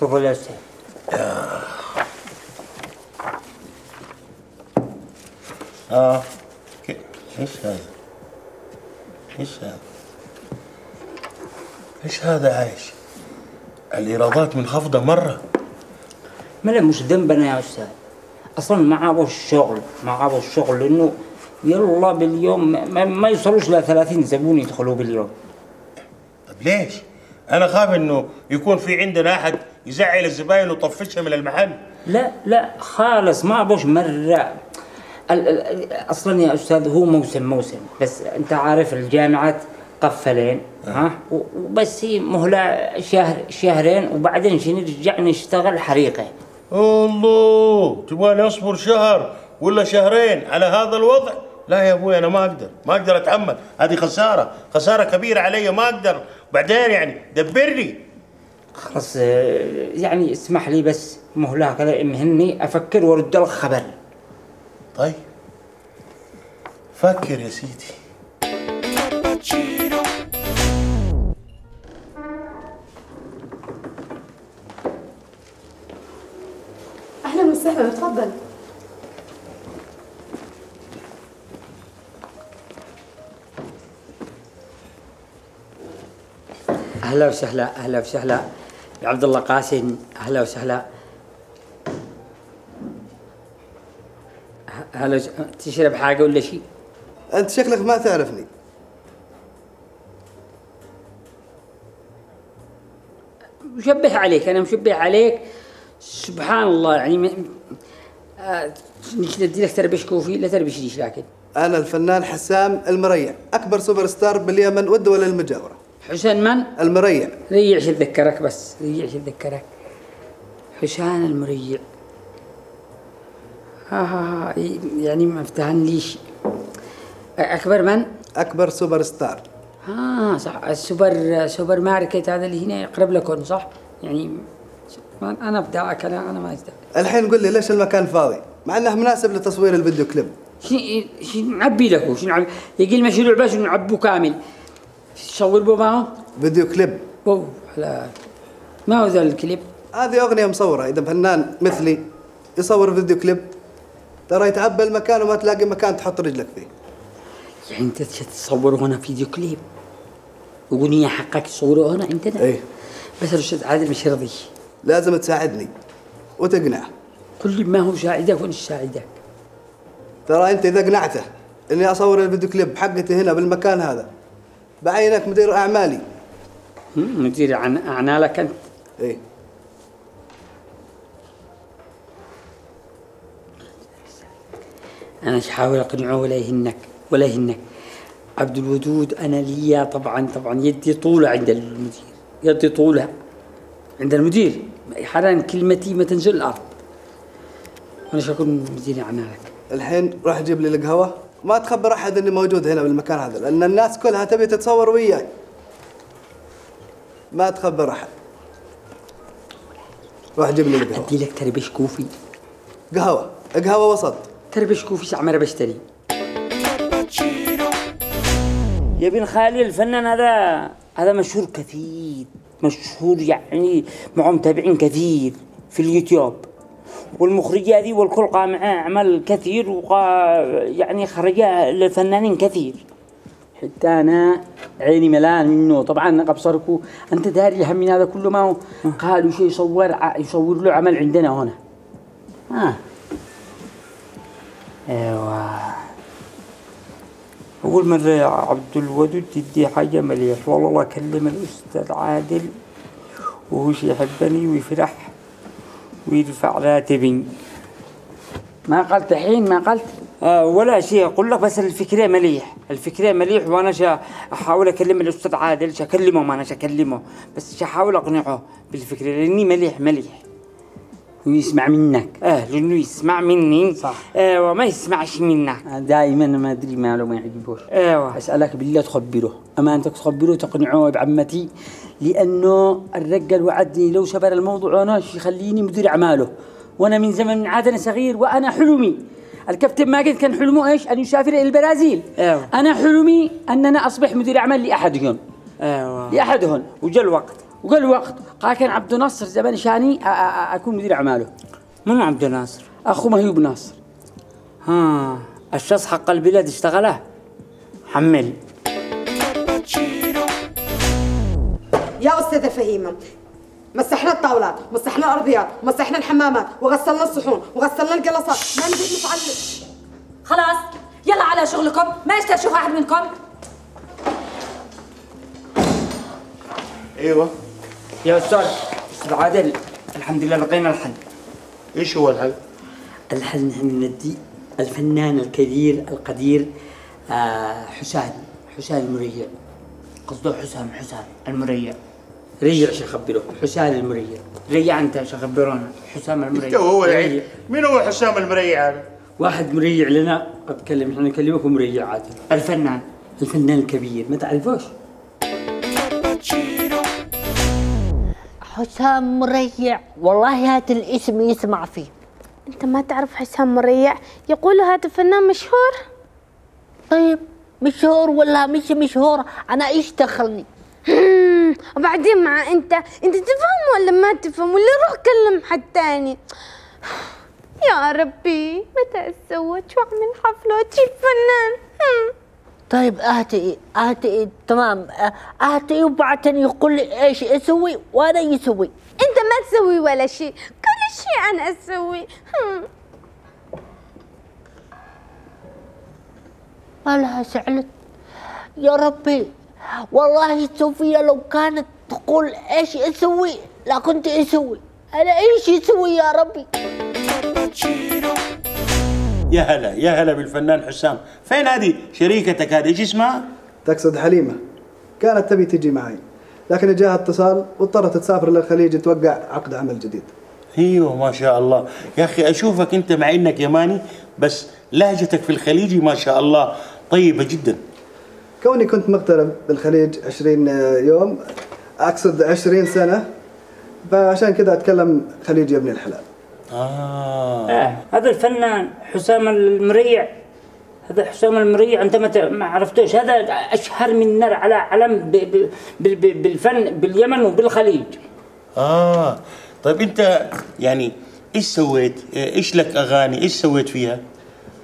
شوفوا الأسئلة. ايش هذا؟ ايش هذا؟ ايش هذا عايش؟ الإيرادات منخفضة مرة. ما مش ذنبنا يا أستاذ. أصلاً ما عابوش الشغل، لأنه يلا باليوم ما يوصلوش ل 30 زبون يدخلوا باليوم. طب ليش؟ أنا خاف إنه يكون في عندنا أحد يزعل الزباين ويطفشها من المحل. لا لا خالص ما عابوش مرة. أصلاً يا أستاذ هو موسم بس أنت عارف الجامعات قفلين ها وبس هي مهله شهر شهرين وبعدين نرجع نشتغل حريقه. الله تبغاني اصبر شهر ولا شهرين على هذا الوضع؟ لا يا ابوي انا ما اقدر اتحمل، هذه خساره كبيره علي ما اقدر، بعدين دبرني. خلاص اسمح لي بس مهله كذا امهلني افكر وارد لك خبر. طيب فكر يا سيدي. أهلا وسهلا تفضل. أهلا وسهلا يا عبد الله قاسم. أهلا وسهلا. تشرب حاجة ولا شيء؟ أنت شكلك ما تعرفني. مشبه عليك، أنا مشبه عليك سبحان الله. نشد لك تربش كوفي لا تربشنيش. لكن أنا الفنان حسام المريع، أكبر سوبر ستار باليمن والدول المجاورة. حسين من؟ المريع. ريعش أتذكرك بس، حسان المريع. ما افتهمنيش. أكبر من؟ أكبر سوبر ستار. صح، السوبر ماركت هذا اللي هنا يقرب لكم صح؟ انا بداعك، انا ما ازداد. الحين قل لي ليش المكان فاضي؟ مع انه مناسب لتصوير الفيديو كليب. شي نعبي لكم، يجي المشروع بس نعبوه كامل. تصور بو معه؟ فيديو كليب. اوه لا ما هو ذا الكليب؟ هذه اغنيه مصوره، اذا فنان مثلي يصور فيديو كليب ترى يتعبى المكان وما تلاقي مكان تحط رجلك فيه. انت تصور هنا فيديو كليب اغنيه حقك تصوره هنا عندنا؟ ايه بس الاستاذ عادل مش راضي. لازم تساعدني وتقنعه. كل ما هو ساعدك وانا ساعدك. ترى انت اذا قنعته اني اصور الفيديو كليب حقتي هنا بالمكان هذا بعينك مدير اعمالي. مدير اعمالك انت؟ ايه. انا احاول اقنعه ولا يهنك عبد الودود. انا ليا طبعا يدي طوله عند المدير، يدي طوله عند المدير. حرام كلمتي ما تنزل الارض. وانا شكون مدير اعمالك. الحين راح اجيب لي القهوه، ما تخبر احد اني موجود هنا بالمكان هذا، لان الناس كلها تبي تتصور وياي. ما تخبر احد. راح اجيب لي القهوه. ادي لك تربش كوفي. قهوه وسط. تربش كوفي سعمره بشتري. يا بن خالي الفنان هذا مشهور كثير، معه متابعين كثير في اليوتيوب، والمخرجة هذه والكل قام معاه أعمال كثير خرجها لفنانين كثير، حتى أنا عيني ملان منه. طبعا أبصركوا أنت داري هم من هذا كله. ما هو قالوا شيء يصور له عمل عندنا هنا. ايوه أول مرة يا عبد الودود تدي حاجة مليح. والله أكلم الأستاذ عادل وهو يحبني ويفرح ويدفع راتبي. ما قلت الحين ما قلت ولا شيء. أقول لك بس الفكرة مليح، وأنا أحاول أكلم الأستاذ عادل. شأكلمه ما أنا شأكلمه بس شأحاول أقنعه بالفكرة لأني مليح ويسمع منك. لانه يسمع مني صح. وما يسمعش منك. دائما ما ادري ماله ما يعجبوش. اسالك بالله تخبره، امانتك تخبره تقنعه بعمتي، لانه الرجل وعدني لو شبر الموضوع انا يخليني مدير اعماله، وانا من زمن من عاد انا صغير. وانا حلمي الكابتن ماجد كان حلمه ايش؟ ان يسافر الى البرازيل. انا حلمي ان انا اصبح مدير اعمال لاحدهم. لاحدهم. وجا الوقت وقال وقت قال كان عبد الناصر زمان شاني اكون مدير اعماله. من عبد الناصر؟ اخو مهيوب ناصر. ها الشخص حق البلاد اشتغله. حمل يا استاذه فهيمه. مسحنا الطاولات، مسحنا الارضيات، مسحنا الحمامات، وغسلنا الصحون، وغسلنا القلاصات، ما نقدر نفعل. خلاص يلا على شغلكم، ما اشتهي اشوف احد منكم. ايوه يا استاذ عادل، الحمد لله لقينا الحل. ايش هو الحل؟ الحل نحن ندي الفنان الكبير القدير حسام المريع. قصده حسام المريع. ريع شخبره، حسام المريع. ريع انت شخبرونا، حسام المريع. هو ريع. مين هو حسام المريع هذا؟ واحد مريع لنا، اتكلم نحن نكلمك مريع عادل. الفنان الكبير، ما تعرفوش؟ حسام مريع، والله هذا الاسم يسمع فيه. انت ما تعرف حسام مريع؟ يقولوا هذا فنان مشهور. طيب مشهور ولا مش مشهور، انا ايش دخلني؟ وبعدين مع انت تفهم ولا ما تفهم؟ ولا روح كلم حد تاني. يا ربي متى اتزوج واعمل حفله واجيب فنان؟ طيب اهتئي تمام، اهتئي وبعدين يقول لي ايش اسوي وانا يسوي. انت ما تسوي ولا شيء، كل شيء انا اسوي. مالها زعلت؟ يا ربي والله سوفيا لو كانت تقول ايش اسوي لا كنت اسوي. انا ايش اسوي يا ربي؟ يا هلا يا هلا بالفنان حسام. فين هذه شريكتك هذه ايش اسمها؟ تقصد حليمه. كانت تبي تجي معي لكن جاها اتصال واضطرت تسافر للخليج توقع عقد عمل جديد. ايوه ما شاء الله يا اخي، اشوفك انت مع انك يماني بس لهجتك في الخليجي ما شاء الله طيبه جدا. كوني كنت مغترب بالخليج 20 يوم، اقصد 20 سنه، فعشان كذا اتكلم خليجي يا ابن الحلال. هذا الفنان حسام المريع، هذا حسام المريع انت ما عرفتوش؟ هذا اشهر من نار على علم بالفن باليمن وبالخليج. طيب انت يعني ايش سويت؟ ايش لك اغاني؟ ايش سويت فيها؟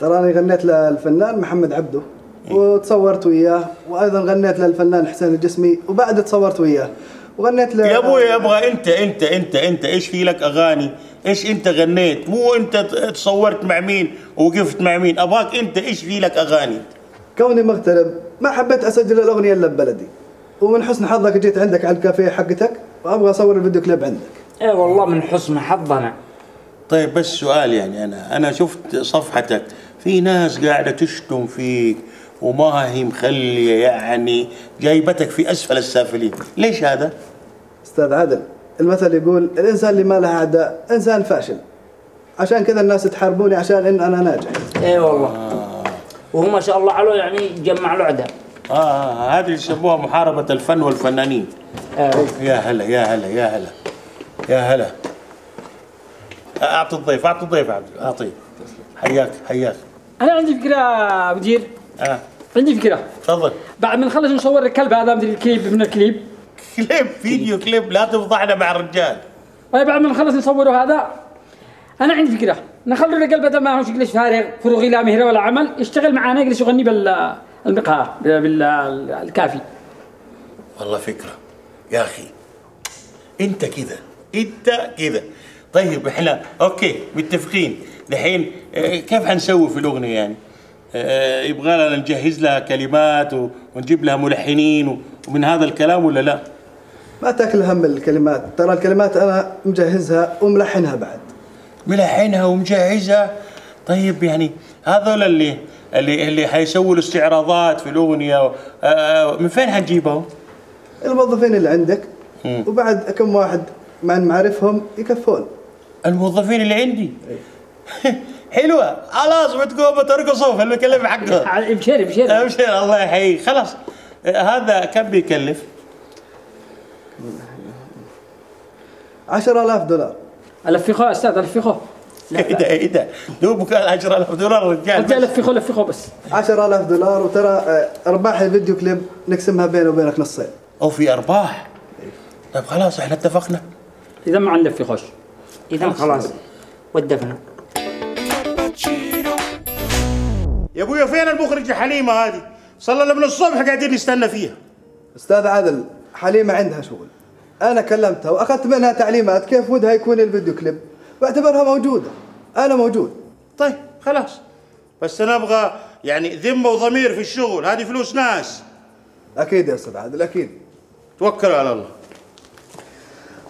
تراني غنيت للفنان محمد عبده وتصورت وياه، وايضا غنيت للفنان حسين الجسمي وبعد تصورت وياه وغنيت يا ابوي ابغى انت ايش في لك اغاني؟ ايش انت غنيت؟ مو انت تصورت مع مين ووقفت مع مين، ابغاك انت ايش في لك اغاني؟ كوني مغترب ما حبيت اسجل الاغنيه الا ببلدي، ومن حسن حظك جيت عندك على الكافيه حقتك وابغى اصور الفيديو كليب عندك. اي والله من حسن حظنا. طيب بس سؤال، يعني انا شفت صفحتك في ناس قاعده تشتم فيك وما هي مخليه، يعني جايبتك في اسفل السافلين، ليش هذا؟ استاذ عادل المثل يقول الانسان اللي ما له اعداء انسان فاشل، عشان كذا الناس تحاربوني عشان ان انا ناجح. اي والله. وهم ما شاء الله علو يعني جمع له عداء. هذه اللي يسموها محاربه الفن والفنانين. يا هلا يا هلا يا هلا يا هلا. اعطي الضيف عبد، اعطيه. حياك. انا عندي فكره مدير. عندي فكره. تفضل. بعد ما نخلص نصور الكلب هذا مدري الكليب من الكليب. كليب فيديو كليب، لا تفضحنا مع الرجال. طيب بعد ما نخلص نصوره هذا، انا عندي فكره، نخلو الرجال بدل ما هوش يجلس فارغ فروغي لا مهره ولا عمل، يشتغل معنا يجلس يغني بالمقهى بالكافي. والله فكره يا اخي، انت كذا. طيب احنا اوكي متفقين، دحين كيف حنسوي في الاغنيه يعني؟ يبغانا نجهز لها كلمات ونجيب لها ملحنين ومن هذا الكلام ولا لا؟ ما تاكل هم الكلمات، ترى الكلمات انا مجهزها وملحنها بعد. ملحنها ومجهزها؟ طيب يعني هذول اللي حيسووا الاستعراضات في الاغنيه من فين حنجيبهم؟ الموظفين اللي عندك وبعد كم واحد مع معارفهم يكفون. الموظفين اللي عندي؟ حلوه، خلاص بتقوموا ترقصوا في الكلمه حقها. ابشر الله يحييك. خلاص هذا كم بيكلف؟ 10000 دولار. الفخوه يا استاذ الفخوه. ايه ده دوبك 10000 دولار رجال. انت لفخوه بس 10000 دولار، وترى ارباح الفيديو كليب نقسمها بيني وبينك نصين. او في ارباح؟ طب خلاص احنا اتفقنا. اذا ما عندك في خش. اذا خلاص ودفنا. يا ابويا فين المخرج حليمه هذه؟ صلى من الصبح قاعدين نستنى فيها. استاذ عادل حليمه عندها شغل. انا كلمتها واخذت منها تعليمات كيف ودها يكون الفيديو كليب. بعتبرها موجوده. انا موجود. طيب خلاص. بس انا ابغى يعني ذمه وضمير في الشغل، هذه فلوس ناس. اكيد يا استاذ عادل اكيد. توكلوا على الله.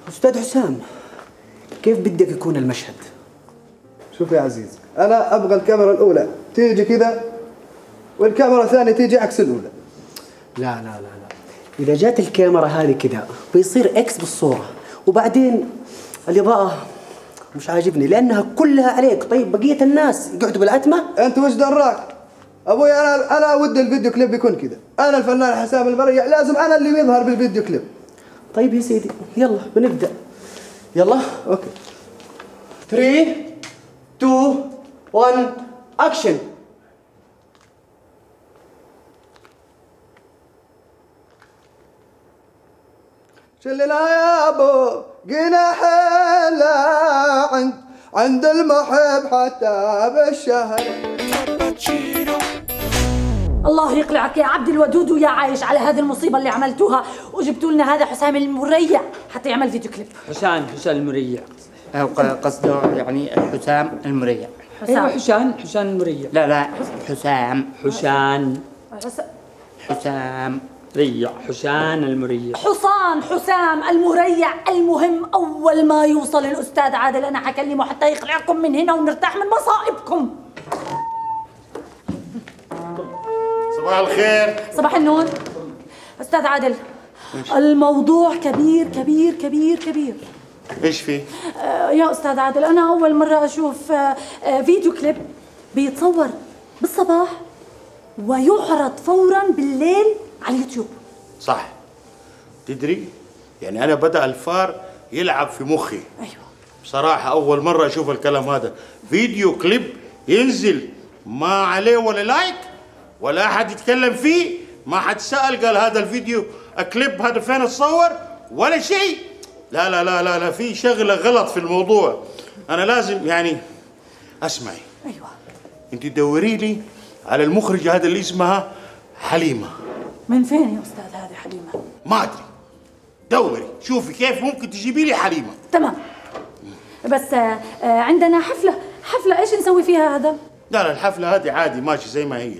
استاذ حسام كيف بدك يكون المشهد؟ شوف يا عزيز انا ابغى الكاميرا الاولى تيجي كذا والكاميرا الثانيه تيجي عكس الاولى. لا لا لا لا، اذا جات الكاميرا هذه كذا بيصير اكس بالصوره، وبعدين الاضاءه مش عاجبني لانها كلها عليك. طيب بقيه الناس يقعدوا بالاتمه. انت وش دراك؟ ابوي انا ودي الفيديو كليب يكون كذا. انا الفنان حسام المريع لازم انا اللي يظهر بالفيديو كليب. طيب يا سيدي يلا بنبدا. يلا اوكي 3 2 1 اكشن. شلنا يا ابو جناحي لا عند المحب حتى بالشهر. الله يقلعك يا عبد الودود ويا عايش على هذه المصيبه اللي عملتوها، وجبتوا لنا هذا حسام المريع حتى يعمل فيديو كليب. حسام المريع او قصده يعني حسام المريع. ايوه حسام المريع. لا لا حسام ريع. حسان المريع. حسام المريع. المهم اول ما يوصل الاستاذ عادل انا حكلمه حتى يقلعكم من هنا ونرتاح من مصائبكم. صباح الخير. صباح النور استاذ عادل. الموضوع كبير كبير كبير كبير. ايش فيه؟ يا استاذ عادل انا اول مره اشوف فيديو كليب بيتصور بالصباح ويعرض فورا بالليل على اليوتيوب. صح. تدري يعني انا بدأ الفار يلعب في مخي. ايوه بصراحه اول مره اشوف الكلام هذا. فيديو كليب ينزل ما عليه ولا لايك ولا احد يتكلم فيه، ما حد سأل قال هذا الفيديو كليب هذا فين اتصور ولا شيء. لا لا لا لا لا في شغله غلط في الموضوع. انا لازم يعني اسمعي. ايوه انت دوري لي على المخرجه هذا اللي اسمها حليمه. من فين يا استاذ هذه حليمه؟ ما ادري دوري شوفي كيف ممكن تجيبي لي حليمه. تمام. بس عندنا حفله ايش نسوي فيها هذا؟ لا الحفله هذه عادي ماشي زي ما هي.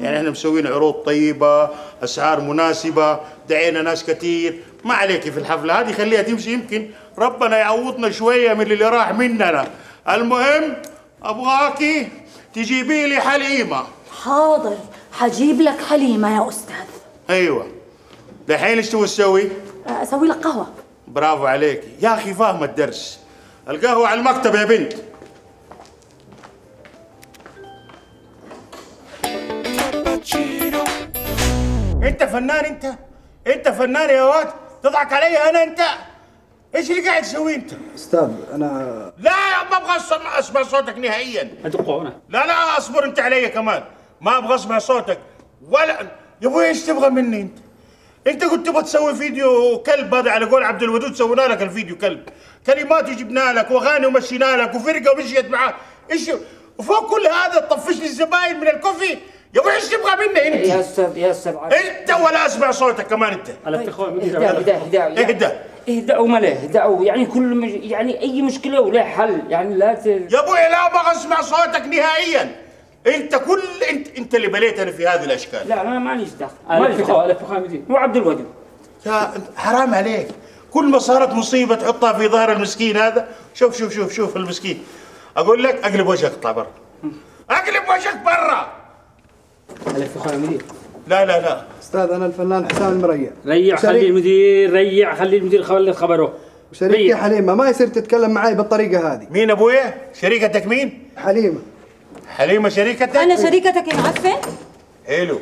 يعني احنا مسوين عروض طيبه، اسعار مناسبه، دعينا ناس كثير، ما عليك في الحفله هذه خليها تمشي يمكن ربنا يعوضنا شويه من اللي راح مننا. المهم ابغاكي تجيبي لي حليمه. حاضر حجيب لك حليمه يا استاذ. ايوه دحين ايش تبغى تسوي؟ اسوي لك قهوه. برافو عليك يا اخي فاهمه الدرس. القهوه على المكتب يا بنت. انت فنان انت فنان يا واد تضحك علي انا. انت ايش اللي قاعد تسوي انت؟ استاذ انا لا ما ابغى اسمع صوتك نهائيا. ادقوا هنا. لا لا اصبر انت علي كمان. ما ابغى اسمع صوتك ولا يا ابوي. ايش تبغى مني انت؟ انت قلت تبغى تسوي فيديو كلب، هذا على قول عبد الودود سوينا لك الفيديو كلب، كلمات جبنا لك واغاني ومشينا لك وفرقه ومشيت معاه، ايش وفوق كل هذا تطفش لي الزباين من الكوفي؟ يا ابوي ايش تبغى مني انت؟ يا استاذ انت ولا اسمع صوتك كمان انت. على اخوان اهدأ وملاه اهدأوا يعني كل يعني اي مشكله ولا حل يعني لا يا ابوي لا ابغى اسمع صوتك نهائيا. انت كل انت اللي بليتنا في هذه الاشكال. لا انا ماليش دخل. الف مو عبد الودود يا حرام عليك. كل ما صارت مصيبه تحطها في ظهر المسكين هذا. شوف شوف شوف شوف المسكين. اقول لك اقلب وجهك اطلع برا. اقلب وجهك برا. الف اخوي المدير. لا لا لا استاذ انا الفنان حسام المريع. ريع خلي المدير. ريع خلي المدير خلي خبره. شريكتي حليمه ما يصير تتكلم معي بالطريقه هذه. مين ابويا؟ شريكتك مين؟ حليمه شريكتك؟ أنا شريكتك يا معفن؟ حلو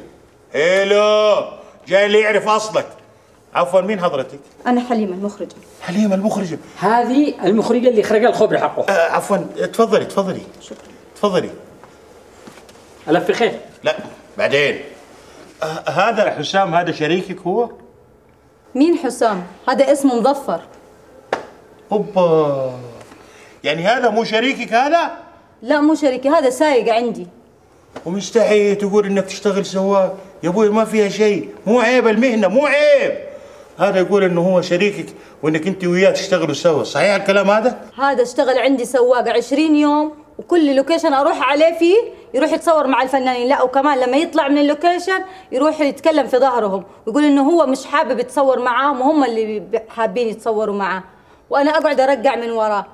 جاي اللي يعرف أصلك. عفوا مين حضرتك؟ أنا حليمة المخرجة. حليمة المخرجة هذه المخرجة اللي خرج الخبر حقه. عفوا تفضلي تفضلي. شكرا. تفضلي. ألف خير. لا بعدين هذا حسام هذا شريكك هو؟ مين حسام؟ هذا اسمه مظفر. اوبا، يعني هذا مو شريكك هذا؟ لا مو شريكي، هذا سايق عندي. ومستحيل تقول انك تشتغل سواق، يا ابوي ما فيها شيء، مو عيب المهنة، مو عيب. هذا يقول انه هو شريكك وانك انت وياه تشتغلوا سوا، صحيح الكلام هذا؟ هذا اشتغل عندي سواق 20 يوم وكل لوكيشن اروح عليه فيه يروح يتصور مع الفنانين، لا وكمان لما يطلع من اللوكيشن يروح يتكلم في ظهرهم ويقول انه هو مش حابب يتصور معاهم وهم اللي حابين يتصوروا معاه، وانا اقعد ارجع من وراه.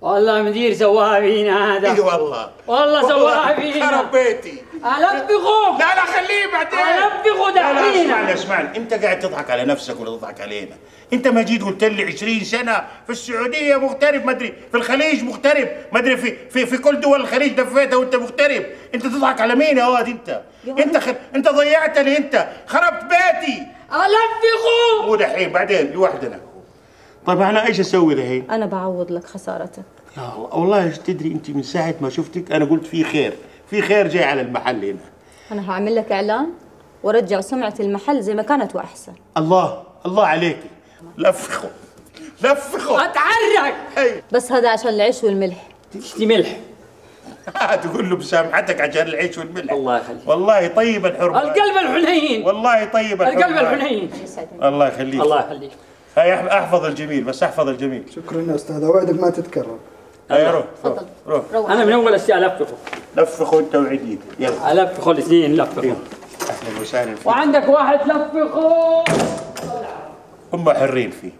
والله مدير سواها فينا هذا. اي والله والله سواها فينا. خرب بيتي. البخه. لا لا خليه بعدين. البخه دحين. اسمعني اسمعني، انت قاعد تضحك على نفسك ولا تضحك علينا؟ انت ما جيت قلت لي 20 سنه في السعوديه مغترب، ما ادري في الخليج مغترب، ما ادري في كل دول الخليج دفيتها وانت مغترب، انت تضحك على مين يا واد انت؟ انت ضيعتني، انت خربت بيتي. البخه. ودحين بعدين لوحدنا. طيب انا ايش اسوي الحين؟ انا بعوض لك خسارتك. يا الله والله ايش تدري انت، من ساعه ما شفتك انا قلت في خير، في خير جاي على المحل هنا. انا هعمل لك اعلان وارجع سمعه المحل زي ما كانت واحسن. الله الله عليكي، لفخوا لفخوا اتحرك. أي. بس هذا عشان العيش والملح. تشتي ملح؟ تقول له بسامحتك عشان العيش والملح. الله يخليك والله طيب الحرمه، القلب الحنين والله طيب الحرمه، القلب الحنين. الله يخليك الله يخليك. هاي احفظ الجميل، بس احفظ الجميل. شكرا يا استاذ، وعدك ما تتكرر. هيا روح تفضل روح. انا من اول اشياء لفخه لفخه انت وعديد، يلا الفخه الاثنين لفخه. اهلا وسهلا. وعندك واحد لفخه هم حرين فيه.